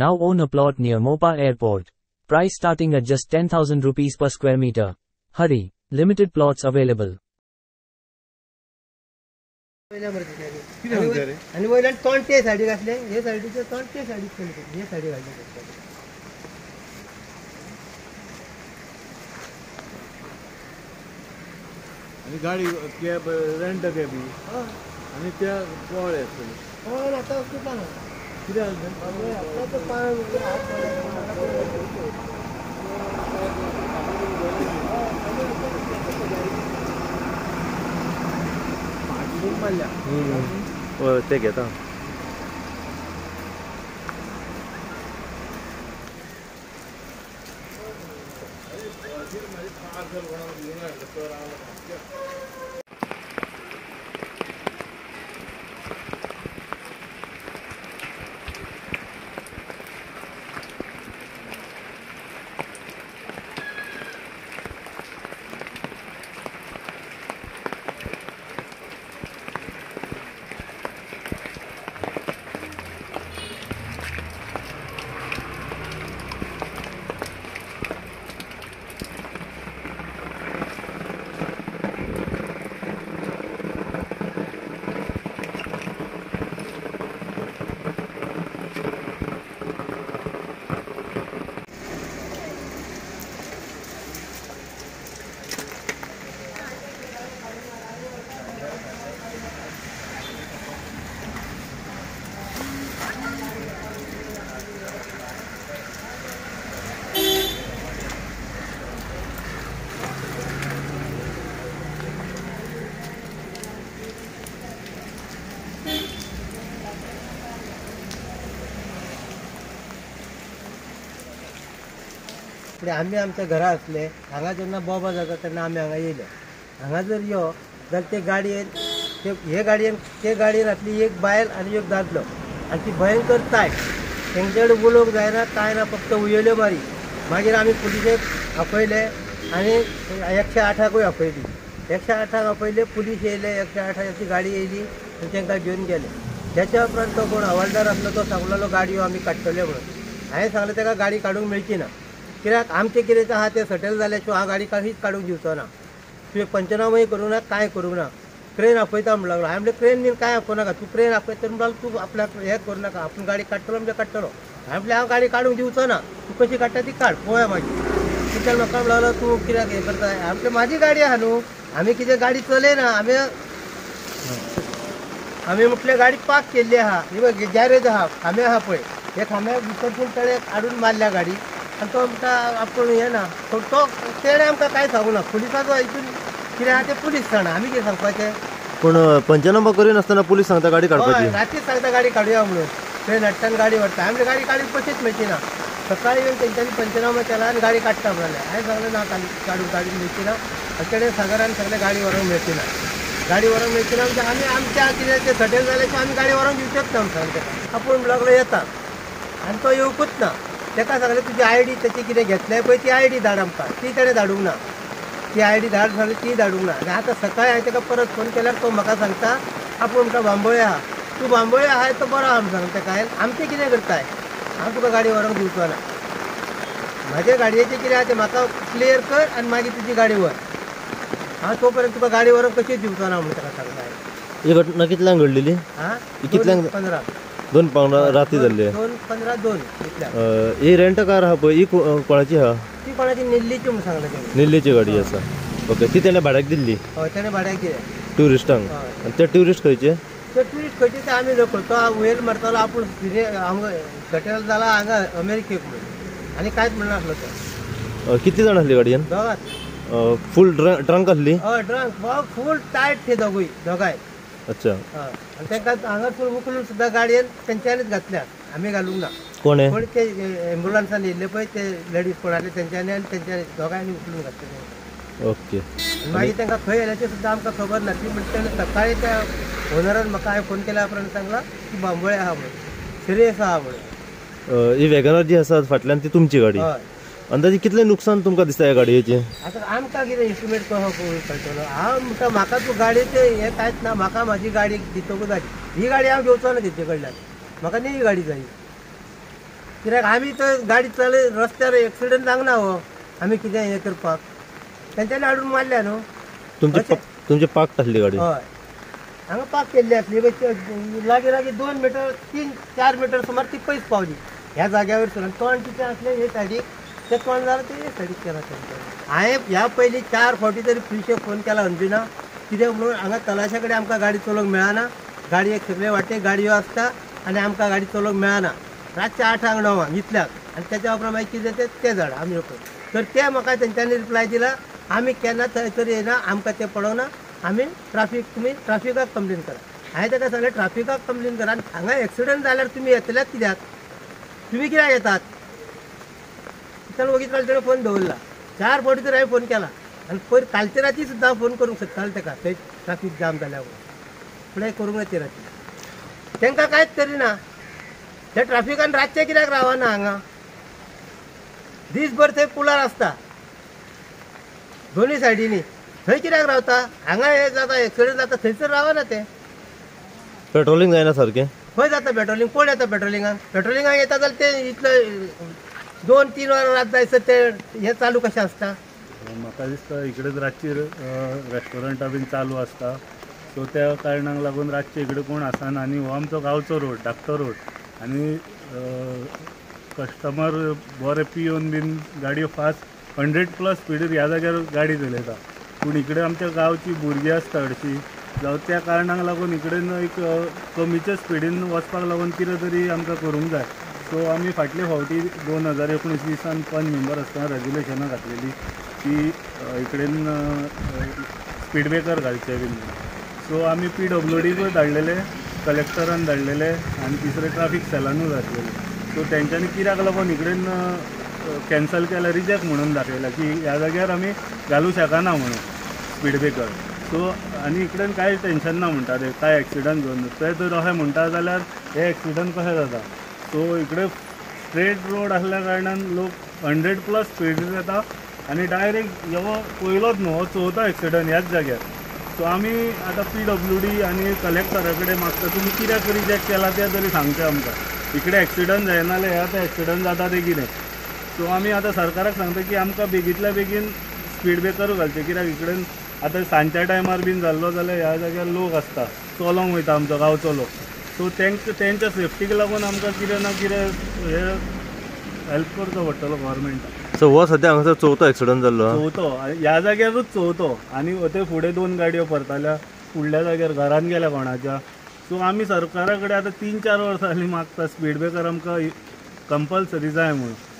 Now own a plot near Mopa Airport. Price starting at just 10,000 rupees per square meter. Hurry, limited plots available. गाड़ी cab rent के भी आणि त्या पोळे असते हो ना आता कुठला ना किती आता तर पाय पाणी ते घेता आम्ही आमच्या घरा असले हांगा जेव्हा बॉबा जाता तेव्हा आम्ही हांगा येयले हांगा जर यो जर ते गाडयेन हे गाडयेन ते गाडयेन आपली एक बायल आणि एक दादलो आणि ती भयंकर ताय तेंचेड उलोवंक जायना ताय ना फक्त उयेल्यो मारी मागीर आम्ही पुलिसेक आपयले आणि 108कूय आपयली 108 आपयले पुलीस येयले 108ची गाडी येयली आनी तेंका घेवन गेले त्याच्या उपरांत तो कोण हवालदार आसलो तो सांगलेलो गाडयो आम्ही काडटले म्हणून हांवें सांगलें तेका गाडी काडूंक मेळची ना किराक आमचे किरेच आहा ते सटल जाले शिवाय हा गाडी काहीच काढूक दिवचो ना तुवें पंचनामाय करूंक ना काय करूंक ना क्रेन आपयता म्हणूंक लागलो हांवें म्हणलें क्रेन बीन काय आपोवं नाका तूं क्रेन आपयता तर म्हणून तूं आपल्याक हें करूं नाका आपूण गाडी काडटलो म्हणजे काडटलो हांवें म्हणलें हांव गाडी काडूंक दिवचो ना तूं कशी काडटा ती काड पळोवया मागीर तेका म्हाका म्हणूंक लागलो तूं कित्याक हें करता हांवें म्हणलें म्हाजी गाडी आहा न्हू आमी कितें गाडी चलयना आमी म्हटलें गाडी पार्क केल्ली आहा ही बघ गॅरेज आहा खांबे आहा पळय हे खांब्या भितरसून तळेक हाडून मारल्या गाडी आणि तो आपण हे ना तो तेणे आमकां काय सांगू ना पुलिसाचो हितून कितें आहा ते पुलीस जाणा आमी कितें सांगपाचें पूण पंचनामा करिनासतना पुलीस सांगता गाडी काडपाची राती सांगता गाडी काडूया म्हणून ट्रेन हाडटाना गाडी वाडटा आमकां गाडी काडून पयशेच मेळची ना सकाळी येवन तेंच्यांनी पंचनामा केला आनी गाडी काडटा म्हणलें हांवें सांगलें ना काडून गाडी मेळची ना आनी तेणे सागरान सांगलें गाडी व्हरोंक मेळची ना गाडी व्हरोंक मेळची ना म्हणजे आमी आमच्या कितें तें सटल जालें की आमी गाडी व्हरोंक दिवचेच ना आमकां आपूण लागलो येता आनी तो येवकूच ना तेका सांगलें तुजी आयडी तेची कितें घेतलें पळय ती आयडी धाड आमकां ती तेणें धाडूंक ना ती आयडी धाड सांगली ती धाडूंक ना आनी आतां सकाळीं हांवें तेका परत फोन केल्यार तो म्हाका सांगता आपूण म्हणटा बांबोळे आहा तूं बांबोळे आहाय तो बरो आहा सांगता काय आमचें कितें करताय हांव तुका गाडी व्हरोंक दिवचो ना म्हाज्या गाडयेचें कितें आहा तें म्हाका क्लियर कर आनी मागीर तुजी गाडी व्हर हांव तो पर्यंत तुका गाडी व्हरोंक कशी दिवचो ना म्हणून तेका सांगता ही घटना कितल्यांक घडलेली हां कितल्यांक 15 दोन राती जाल्ले 2:15 ही रेंट कार आहा पळय ही कोणाची आहा ती कोणाची निल्लीची म्हणून सांगलें तेणें निल्लीची गाडी आसा ओके ती तेणें भाड्याक दिल्ली हय तेणें भाड्याक दिली ट्युरिस्टांक आनी ते ट्युरिस्ट खंयचे ते ट्युरिस्ट खंयचे ते आमी लोक तो वयर मारतालो आपूण हांगा सेटल जाला हांगा अमेरिकेक म्हणून आनी कांयच म्हणनासलो तो कितली जाण आसली गाडयेन दोगांच फूल ड्रंक आसली हय ड्रंक फूल टायट ते दोगांय अच्छा हां तेंकां हांगासून उखलून सुद्दां गाडयेन तेंच्यांनीच घातल्यात आमी घालूंक ना कोणे पण ते एम्बुलन्सान येयल्ले पळय ते लेडीज कोणाले तेंच्यांनी आनी तेंच्यांनी दोगांयनी उखलून घातले ओके मागीर तेंकां खंय येयल्याचें सुद्दां आमकां खबर ना ती म्हणटले सकाळीं त्या ओनरान म्हाका हांवें फोन केल्या उपरांत सांगलां की बांबोळे आहा म्हणून सिरियस आहा म्हणून ही वॅगनर जी आसा फाटल्यान ती तुमची गाडी हय अंदाजे कितलें नुकसान तुमकां दिसता ह्या गाडयेचें आतां आमकां कितें एस्टिमेट कसो कळटलो हांव म्हणटा म्हाका तूं गाडयेचें हें कांयच ना म्हाका म्हाजी गाडी दितकूच जाय ही गाडी हांव घेवचो ना तेचे कडल्यान म्हाका नवी गाडी जाय किराक आम्ही तर गाडी चालू रस्त्यावर एक्सिडेंट जांग ना हो आम्ही किती हे करपाक त्यांच्याला हाडून मारल्या नो तुमचे पाक थाली गाडी होय हांगा पाक केल्ली असली लागे लागे 2 मीटर 3-4 मीटर सुमार ती पैस पावली ह्या जाग्यावर सर तोंड किती असले हे साडी ते तोंड झालं ते साडी केला हांवें ह्या पहिली 4 फावटी तरी पुलिशे फोन केला अंजुना कितें म्हणून हांगा तलाशाकडे आमकां गाडी चलोवंक मेळना गाडी एक सगळे वाटे गाडयो आसता आनी आमकां गाडी चलोवंक मेळना रातच्या 8-9 इतल्याक आणि त्याच्या उपरा माहिती किती देते ते झाड आम्ही लोक तर ते मला त्यांच्यानी रिप्लाय दिला आम्ही केन्ना थंयसर येना आमकां ते पळोवना आम्ही ट्राफिक तुम्ही ट्राफिकाक कंप्लेन करा हांवें ताका सांगलें ट्राफिकाक कंप्लेन करा आनी हांगा एक्सिडेंट जाल्यार तुम्ही येतल्यात कित्याक तुम्ही कित्याक येतात ताणें बघितलो ताणें फोन दवरला 4 फावटी तर हांवें फोन केला आनी पयर कालचे राती सुद्दां फोन करूंक शकतालो ताका थंय ट्राफीक जाम जाल्यावर फुडें करूंक ना ते राती तांकां कांयच तरी ना ते ट्राफिकान रातचे कित्याक रावना हांगा दिसभर थंय पुलार आसता दोन्ही सायडींनी थंय कित्याक रावता हांगा हे जाता एक्सिडेंट जाता थंयसर रावना ते पेट्रोलिंग जायना सारकें खंय जाता पेट्रोलिंग कोण येता पेट्रोलिंगाक पेट्रोलिंगाक येता जाल्यार ते इतलें 2-3 वरां रात जायसर ते हे चालू कशें आसता म्हाका दिसता इकडेच रातची रेस्टॉरंटां बीन चालू आसता सो त्या कारणाक लागून रातचे इकडे कोण आसना आनी हो आमचो गांवचो रोड धाकटो रोड आनी कस्टमर बरे पिवन बीन गाडयो फास्ट 100+ स्पीडीर ह्या जाग्यार गाडी चलयता पूण इकडे आमच्या गांवची भुरगीं आसता हरशीं जावं त्या कारणाक लागून इकडेन एक कमीच्या स्पिडीन वचपाक लागून कितें तरी आमकां करूंक जाय सो आमी फाटले फावटी 2019-20 पंच मेंबर आसतना रेगुलेशनां घातलेली की इकडेन स्पीड ब्रेकर घालचे बीन सो आमी PWDकूय धाडलेले कलेक्टरान धाडलेले आनी तिसरे ट्राफीक सेलानूय घातलेले सो तेंच्यांनी कित्याक लागून इकडेन कॅन्सल केला रिजेक्ट म्हणून दाखयला की ह्या जाग्यार आमी घालूं शकना म्हणून स्पीड ब्रेकर सो आनी इकडेन कांय टेंशन ना म्हणटा ते कांय एक्सिडंट जावन ते तर अशें म्हणटा जाल्यार हे एक्सिडंट कशें जाता सो इकडे स्ट्रेट रोड आसल्या कारणान लोक 100+ स्पीडीर येता आनी डायरेक्ट हो पयलोच न्हू हो 4थो एक्सिडंट ह्याच जाग्यार सो आमी आतां PWD आनी कलेक्टरा कडेन मागता तुमी कित्याक रिजेक्ट केला तें तरी सांगचे आमकां इकडे एक्सिडंट जायना जाल्यार ह्या एक्सिडंट जाता ते कितें सो आमी आतां सरकाराक सांगता की आमकां बेगींतल्या बेगीन स्पीड ब्रेकर घालचे कित्याक इकडेन आतां सांच्या टायमार बीन जाल्लो जाल्यार ह्या जाग्यार लोक आसता चलोंक वयता आमचो गांवचो लोक सो तेंच्या सेफ्टीक लागून आमकां कितें ना कितें हें हेल्प करचो पडटलो गव्हर्मेंटाक सो वो सद्या हांगासर 4थो एक्सिडंट जाल्लो 4थो ह्या जाग्यारूच 4थो आनी ते फुडें 2 गाडयो परताल्या फुडल्या जाग्यार घरान गेल्या कोणाच्या सो आमी सरकारा कडेन आतां 3-4 वर्सां जालीं मागता स्पीड ब्रेकर आमकां कंपल्सरी जाय म्हणून